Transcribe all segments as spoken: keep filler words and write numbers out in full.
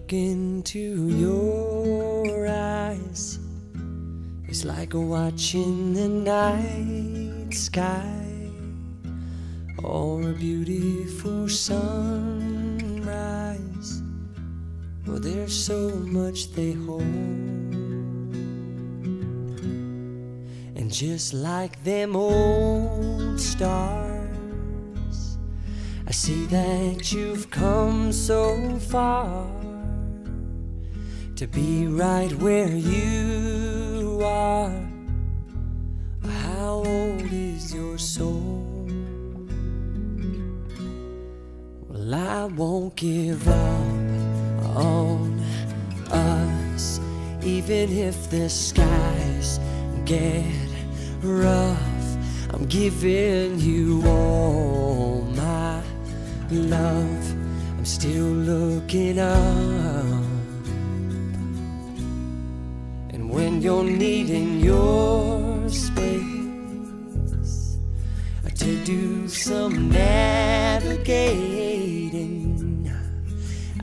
look into your eyes, it's like watching the night sky or a beautiful sunrise. Well, there's so much they hold, and just like them old stars, I see that you've come so far to be right where you are. How old is your soul? Well, I won't give up on us, even if the skies get rough. I'm giving you all my love, I'm still looking up. And when you're needing your space to do some navigating,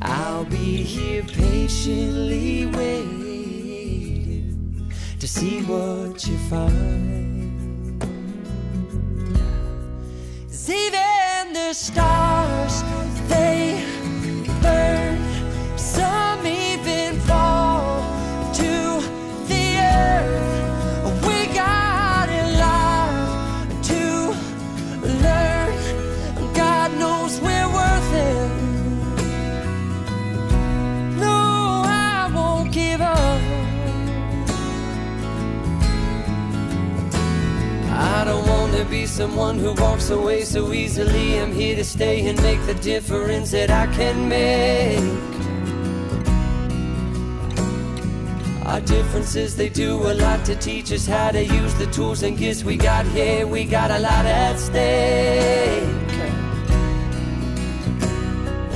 I'll be here patiently waiting to see what you find. 'Cause even the stars, they burn, some even fall to the earth. We got a lot to learn, God knows we're worth it. To be someone who walks away so easily, I'm here to stay and make the difference that I can make. Our differences, they do a lot to teach us how to use the tools and gifts we got here. We got a lot at stake,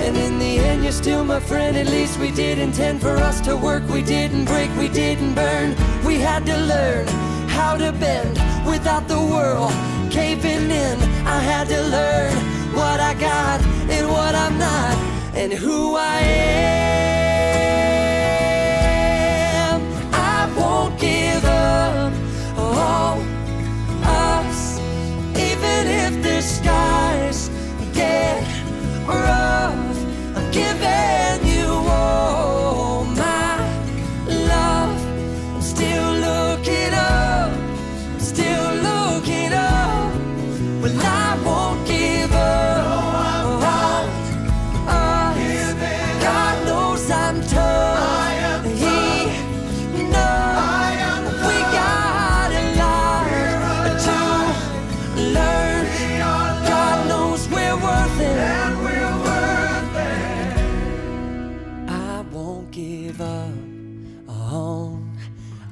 and in the end you're still my friend. At least we did intend for us to work. We didn't break, we didn't burn. We had to learn how to bend without the world caving in. I had to learn what I got and what I'm not and who I am. I won't give up on us, even if the skies get rough. I'm giving you all my love, I'm still looking up.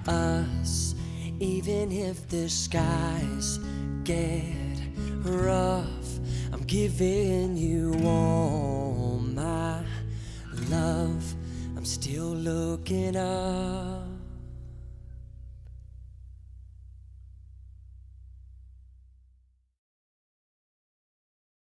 Us, even if the skies get rough, I'm giving you all my love, I'm still looking up.